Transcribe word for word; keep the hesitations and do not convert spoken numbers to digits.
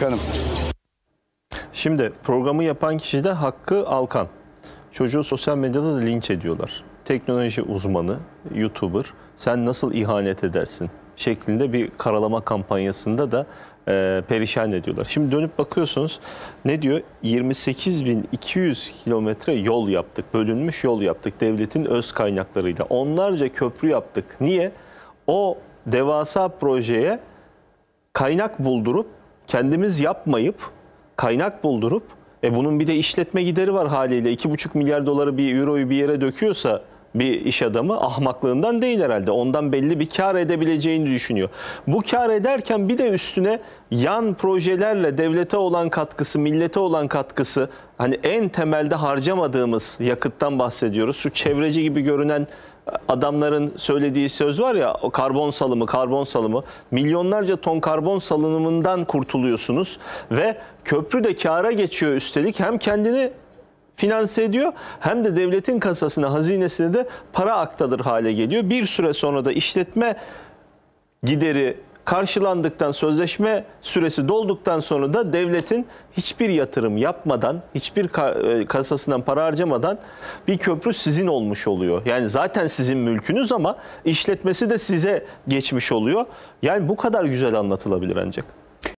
Hanım. Şimdi programı yapan kişi de Hakkı Alkan. Çocuğu sosyal medyada da linç ediyorlar. Teknoloji uzmanı, YouTuber, sen nasıl ihanet edersin şeklinde bir karalama kampanyasında da e, perişan ediyorlar. Şimdi dönüp bakıyorsunuz, ne diyor? yirmi sekiz bin iki yüz kilometre yol yaptık, bölünmüş yol yaptık devletin öz kaynaklarıyla. Onlarca köprü yaptık. Niye? O devasa projeye kaynak buldurup, kendimiz yapmayıp, kaynak buldurup, e bunun bir de işletme gideri var haliyle. iki buçuk milyar doları, bir euroyu bir yere döküyorsa bir iş adamı, ahmaklığından değil herhalde. Ondan belli bir kar edebileceğini düşünüyor. Bu kar ederken bir de üstüne yan projelerle devlete olan katkısı, millete olan katkısı, hani en temelde harcamadığımız yakıttan bahsediyoruz. Şu çevreci gibi görünen adamların söylediği söz var ya, o karbon salımı, karbon salımı. Milyonlarca ton karbon salınımından kurtuluyorsunuz ve köprü de kâra geçiyor üstelik. Hem kendini finanse ediyor, hem de devletin kasasına, hazinesine de para aktarır hale geliyor. Bir süre sonra da işletme gideri karşılandıktan, sözleşme süresi dolduktan sonra da devletin hiçbir yatırım yapmadan, hiçbir kasasından para harcamadan bir köprü sizin olmuş oluyor. Yani zaten sizin mülkünüz ama işletmesi de size geçmiş oluyor. Yani bu kadar güzel anlatılabilir ancak.